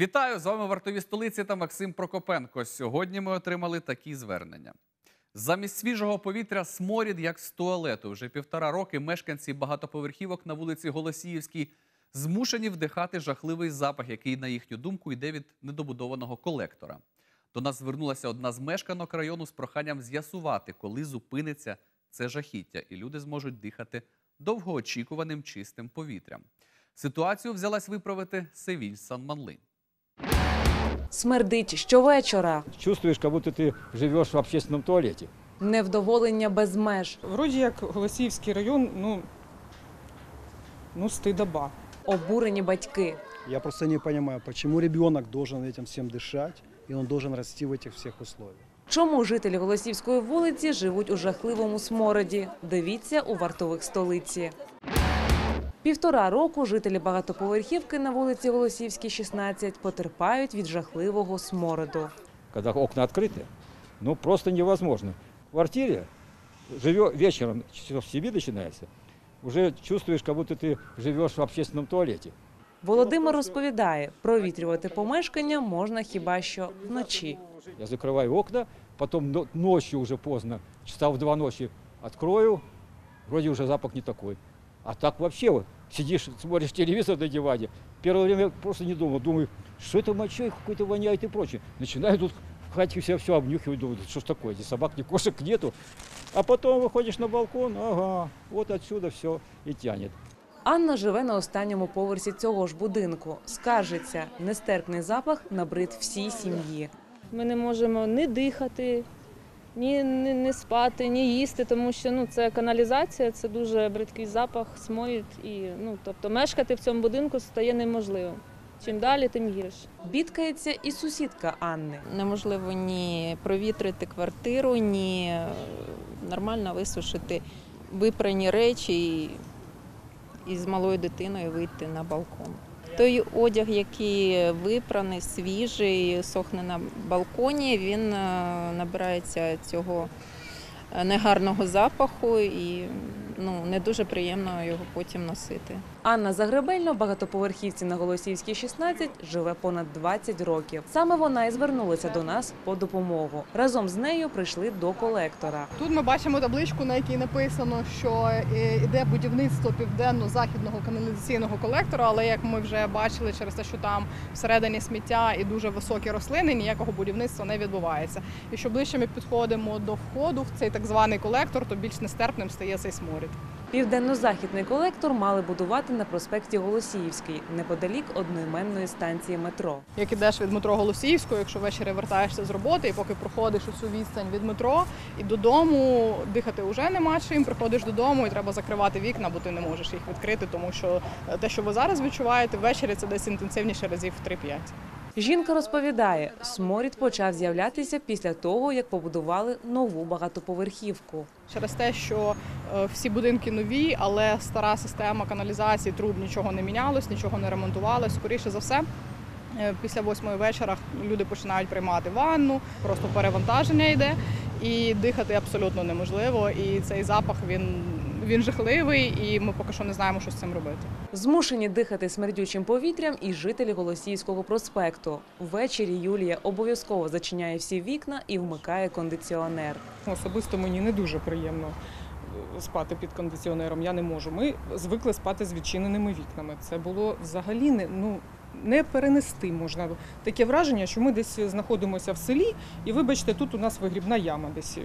Вітаю, з вами «Вартові столиці» та Максим Прокопенко. Сьогодні ми отримали такі звернення. Замість свіжого повітря сморід, як з туалету. Вже 1,5 роки мешканці багатоповерхівок на вулиці Голосіївській змушені вдихати жахливий запах, який, на їхню думку, йде від недобудованого колектора. До нас звернулася одна з мешканок району з проханням з'ясувати, коли зупиниться це жахіття, і люди зможуть дихати довгоочікуваним чистим повітрям. Ситуацію взялась виправити Севіль Саньман. Смердить щовечора. Чувствуєш, як будто ти живеш в общественному туалеті. Невдоволення без меж. Вроді як Голосіївський район, стидоба. Обурені батьки. Я просто не розумію, чому дитина має цим всім дихати, і він має рости в цих всіх умовах. Чому жителі Голосіївської вулиці живуть у жахливому смороді? Дивіться у «Вартових столиці». 1,5 року жителі багатоповерхівки на вулиці Голосіївській, 16, потерпають від жахливого смороду. Коли окна відкриті, просто невозможно. В квартирі живеш вечором, часов з 7 починається, вже чувствуєш, як будто ти живеш в общественному туалеті. Володимир розповідає, провітрювати помешкання можна хіба що вночі. Я закриваю окна, потім ночі вже пізно, часа в 2 ночі відкрою, вроді вже запах не такий. А так взагалі, сидиш, смотриш телевізор на дивані, перше час просто не думав, думаю, що це мочою, якийсь воняє і прочее. Починаю тут в хаті все обнюхивати, думаю, що ж таке, здесь собак, ні кошек нету. А потім виходиш на балкон, ага, от відсюди все і тягне. Анна живе на останньому поверсі цього ж будинку. Скаржиться, нестерпний запах набрид всій сім'ї. Ми не можемо ні дихати, ні спати, ні їсти, тому що це каналізація, це дуже бридкий запах, сморід. І, тобто мешкати в цьому будинку стає неможливо. Чим далі, тим гірше. Бідкається і сусідка Анни. Неможливо ні провітрити квартиру, ні нормально висушити випрані речі і з малою дитиною вийти на балкон. Той одяг, який випраний, свіжий, сохне на балконі, він набирається цього негарного запаху і не дуже приємно його потім носити. Анна Загребельна в багатоповерхівці на Голосіївській, 16, живе понад 20 років. Саме вона і звернулася до нас по допомогу. Разом з нею прийшли до колектора. Тут ми бачимо табличку, на якій написано, що йде будівництво південно-західного каналізаційного колектора, але, як ми вже бачили, через те, що там всередині сміття і дуже високі рослини, ніякого будівництва не відбувається. І що ближче ми підходимо до входу в цей так званий колектор, то більш нестерпним стає цей сморід. Південно-західний колектор мали будувати на проспекті Голосіївський, неподалік одноіменної станції метро. Як ідеш від метро Голосіївського, якщо ввечері вертаєшся з роботи, і поки проходиш цю відстань від метро і додому, дихати вже нема чим, приходиш додому і треба закривати вікна, бо ти не можеш їх відкрити, тому що те, що ви зараз відчуваєте, ввечері це десь інтенсивніше разів в 3-5. Жінка розповідає, сморід почав з'являтися після того, як побудували нову багатоповерхівку. Через те, що всі будинки нові, але стара система каналізації, труб, нічого не мінялось, нічого не ремонтувалось. Скоріше за все, після 8-ї вечора люди починають приймати ванну, просто перевантаження йде, і дихати абсолютно неможливо, і цей запах, він жахливий, і ми поки що не знаємо, що з цим робити. Змушені дихати смердючим повітрям і жителі Голосіївського проспекту. Ввечері Юлія обов'язково зачиняє всі вікна і вмикає кондиціонер. Особисто мені не дуже приємно спати під кондиціонером, я не можу. Ми звикли спати з відчиненими вікнами. Це було взагалі не перенести можна. Таке враження, що ми десь знаходимося в селі, і, вибачте, тут у нас вигрібна яма десь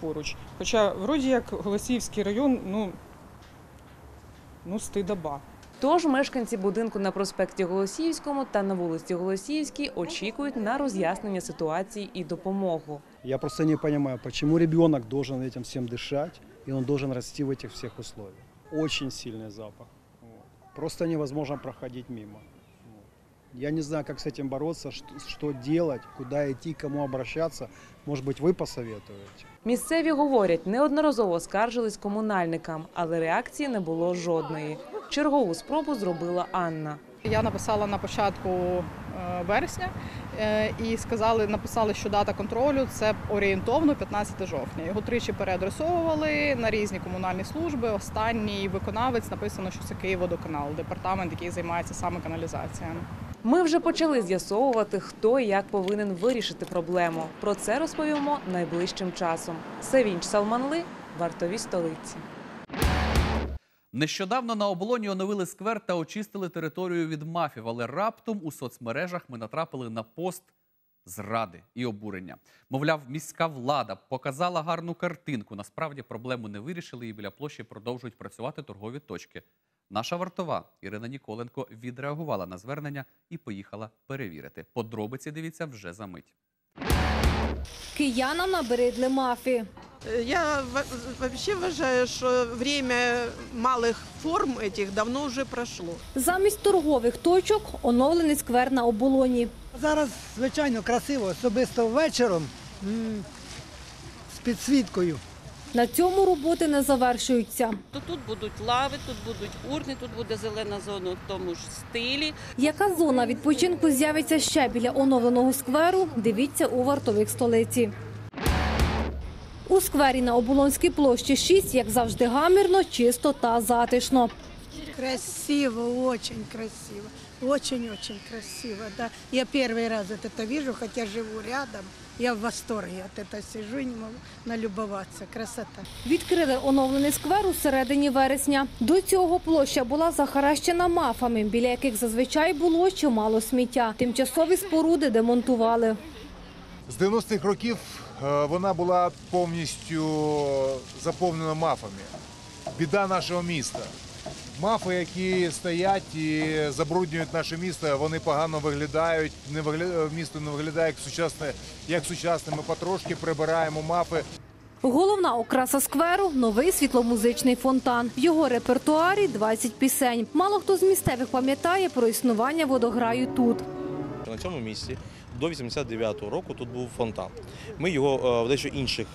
поруч. Хоча, вроді як, Голосіївський район, стидоба. Тож мешканці будинку на проспекті Голосіївському та на вулиці Голосіївській очікують на роз'яснення ситуації і допомогу. Я просто не розумію, чому дитина має цим всім дихати, і він має рости в цих всіх умовах. Дуже сильний запах. Просто неможливо проходити мимо. Я не знаю, как с этим бороться, что делать, куда идти, кому обращаться. Может быть, вы посоветуете? Місцеві говорять, неодноразово скаржились комунальникам, але реакції не було жодної. Чергову спробу зробила Анна. Я написала на початку вересня і написали, що дата контролю – це орієнтовно 15 жовтня. Його 3-чи переадресовували на різні комунальні служби. Останній виконавець написано, що це Київводоканал, департамент, який займається саме каналізацією. Ми вже почали з'ясовувати, хто і як повинен вирішити проблему. Про це розповімо найближчим часом. Савіна Салманли, Вартові столиці. Нещодавно на Оболоні оновили сквер та очистили територію від мафів, але раптом у соцмережах ми натрапили на пост зради і обурення. Мовляв, міська влада показала гарну картинку, насправді проблему не вирішили і біля площі продовжують працювати торгові точки. Наша вартова Ірина Ніколенко відреагувала на звернення і поїхала перевірити. Подробиці дивіться вже за мить. Киянам набридли мафи. Я вообще вважаю, що время малих форм этих давно вже пройшло. Замість торгових точок оновлений сквер на Оболоні. Зараз, звичайно, красиво, особисто вечором з підсвіткою. На цьому роботи не завершуються. Тут будуть лави, тут будуть урни, тут буде зелена зона в тому ж стилі. Яка зона відпочинку з'явиться ще біля оновленого скверу, дивіться у Вартових столиці. У сквері на Оболонській площі 6, як завжди, гамірно, чисто та затишно. Красиво, дуже красиво, дуже-дуже красиво. Я перший раз це бачу, хоча живу рядом. Я в восторгі від цього, сиджу і не можу налюбуватися. Красота. Відкрили оновлений сквер у середині вересня. До цього площа була захаращена мафами, біля яких зазвичай було чимало сміття. Тимчасові споруди демонтували. З 90-х років вона була повністю заповнена мафами. Біда нашого міста. Мафи, які стоять і забруднюють наше місто, вони погано виглядають, місто не виглядає як сучасне, ми потрошки прибираємо мафи. Головна окраса скверу – новий світломузичний фонтан. В його репертуарі 20 пісень. Мало хто з місцевих пам'ятає про існування водограю тут. На цьому місці до 89-го року тут був фонтан. Ми його в дещо інших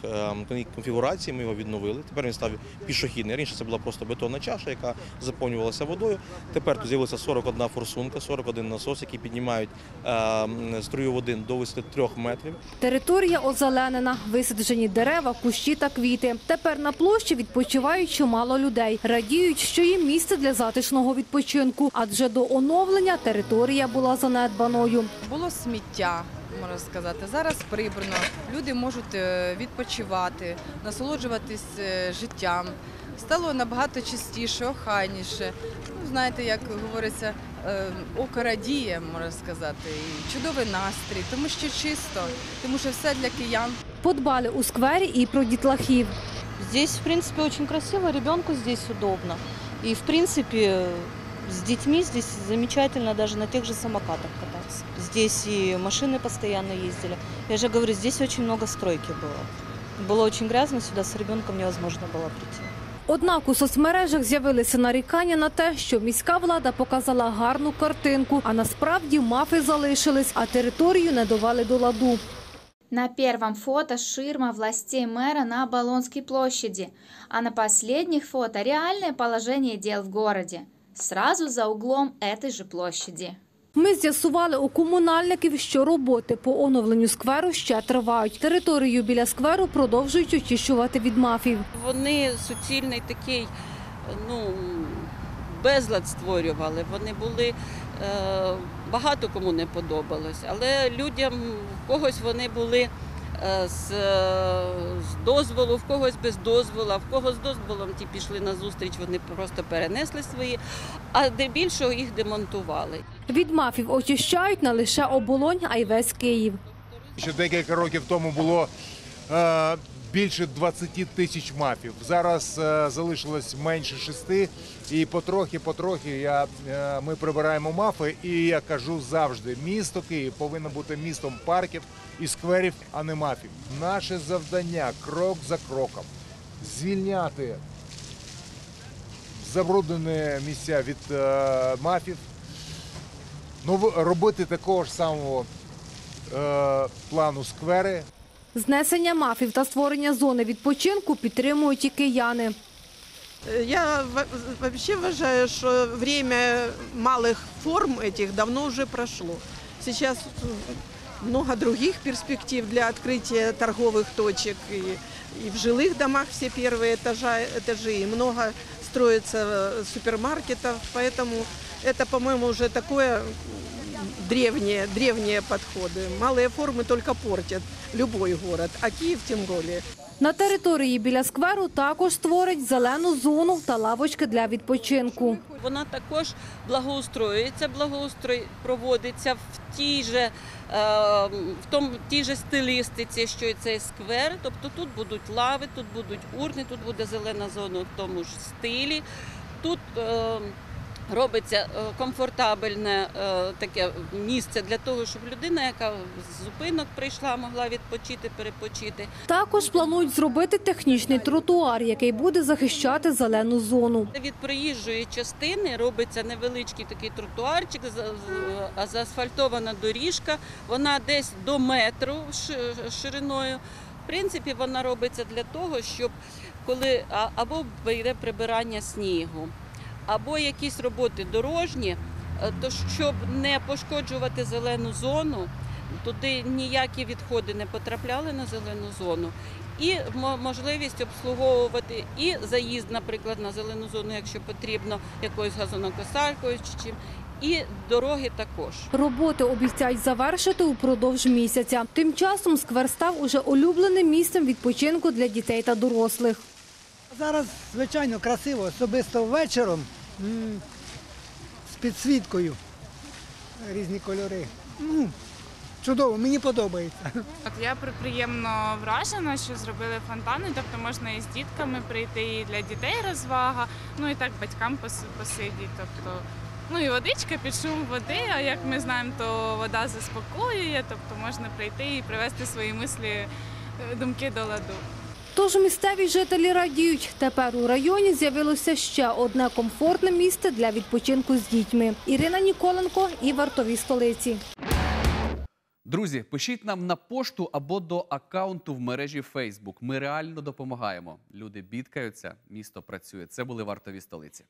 конфігураціях відновили. Тепер він став пішохідний. Раніше це була просто бетонна чаша, яка заповнювалася водою. Тепер тут з'явилася 41 форсунка, 41 насос, які піднімають струю води до висоти 3 метрів. Територія озеленена, висаджені дерева, кущі та квіти. Тепер на площі відпочивають чимало людей. Радіють, що є місце для затишного відпочинку, адже до оновлення територія була занедбаною. Було сміття. Можна сказати, зараз прибрано, люди можуть відпочивати, насолоджуватись життям. Стало набагато чистіше, охайніше. Ну, знаєте, як говориться, око радіє, можна сказати, і чудовий настрій, тому що чисто, тому що все для киян. Подбали у сквері і про дітлахів. Тут, в принципі, дуже красиво, дитинку тут удобно. І, в принципі, з дітьми тут замечательно, навіть на тих же самокатах кататися. Здесь и машины постоянно ездили. Я же говорю, здесь очень много стройки было. Было очень грязно, сюда с ребенком невозможно было прийти. Однак у соцмережах з'явилися нарікання на те, що міська влада показала гарну картинку, а насправді мафи залишились, а територію не довели до ладу. На первом фото ширма властей мэра на Оболонской площади, а на последних фото реальное положение дел в городе, сразу за углом этой же площади. Ми з'ясували у комунальників, що роботи по оновленню скверу ще тривають. Територію біля скверу продовжують очищувати від мафів. Вони суцільний такий безлад створювали. Вони були, багато кому не подобалось, але людям, в когось вони були з дозволу, в когось без дозволу, в когось з дозволом ті пішли на зустріч, вони просто перенесли свої, а де більшого їх демонтували. Від мафів очищають не лише Оболонь, а й весь Київ. Ще декілька років тому було більше 20 тисяч мафів. Зараз залишилось менше 6, і потрохи ми прибираємо мафи. І я кажу завжди, місто Київ повинно бути містом парків і скверів, а не мафів. Наше завдання крок за кроком звільняти забруднені місця від мафів, робити такого ж самого плану сквери. Знесення мафів та створення зони відпочинку підтримують і кияни. Я взагалі вважаю, що время малих форм цих давно вже пройшло. Зараз багато інших перспектив для відкриття торгових точок. І в жилих домах всі перші етажі, і багато строїться супермаркетів. Тому це, по-моєму, вже таке древние подходы. Малые формы только портят любой город, а Киев тем более. На території біля скверу також створить зелену зону та лавочки для відпочинку. Вона також благоустроюється, благоустрой проводиться в тій же стилістиці, що і цей сквер. Тобто тут будуть лави, тут будуть урни, тут буде зелена зона в тому ж стилі. Тут робиться комфортабельне таке місце для того, щоб людина, яка з зупинок прийшла, могла відпочити, перепочити. Також планують зробити технічний тротуар, який буде захищати зелену зону. Від проїжджої частини робиться невеличкий такий тротуарчик, заасфальтована доріжка, вона десь до метру шириною. В принципі, вона робиться для того, щоб коли або йде прибирання снігу, або якісь роботи дорожні, то щоб не пошкоджувати зелену зону, туди ніякі відходи не потрапляли на зелену зону. І можливість обслуговувати і заїзд, наприклад, на зелену зону, якщо потрібно, якоюсь газонокосаркою чи чим. І дороги також. Роботи обіцяють завершити упродовж місяця. Тим часом сквер став уже улюбленим місцем відпочинку для дітей та дорослих. Зараз, звичайно, красиво, особисто вечором, з підсвіткою, різні кольори. Чудово, мені подобається. Я приємно вражена, що зробили фонтани, тобто можна і з дітками прийти, і для дітей розвага, ну і так батькам посидіти. Тобто, ну і водичка під шум води, а як ми знаємо, то вода заспокоює, тобто можна прийти і привести свої мислі, думки до ладу. Тож місцеві жителі радіють. Тепер у районі з'явилося ще одне комфортне місце для відпочинку з дітьми. Ірина Ніколенко і «Вартові столиці». Друзі, пишіть нам на пошту або до аккаунту в мережі Facebook. Ми реально допомагаємо. Люди бідкаються, місто працює. Це були «Вартові столиці».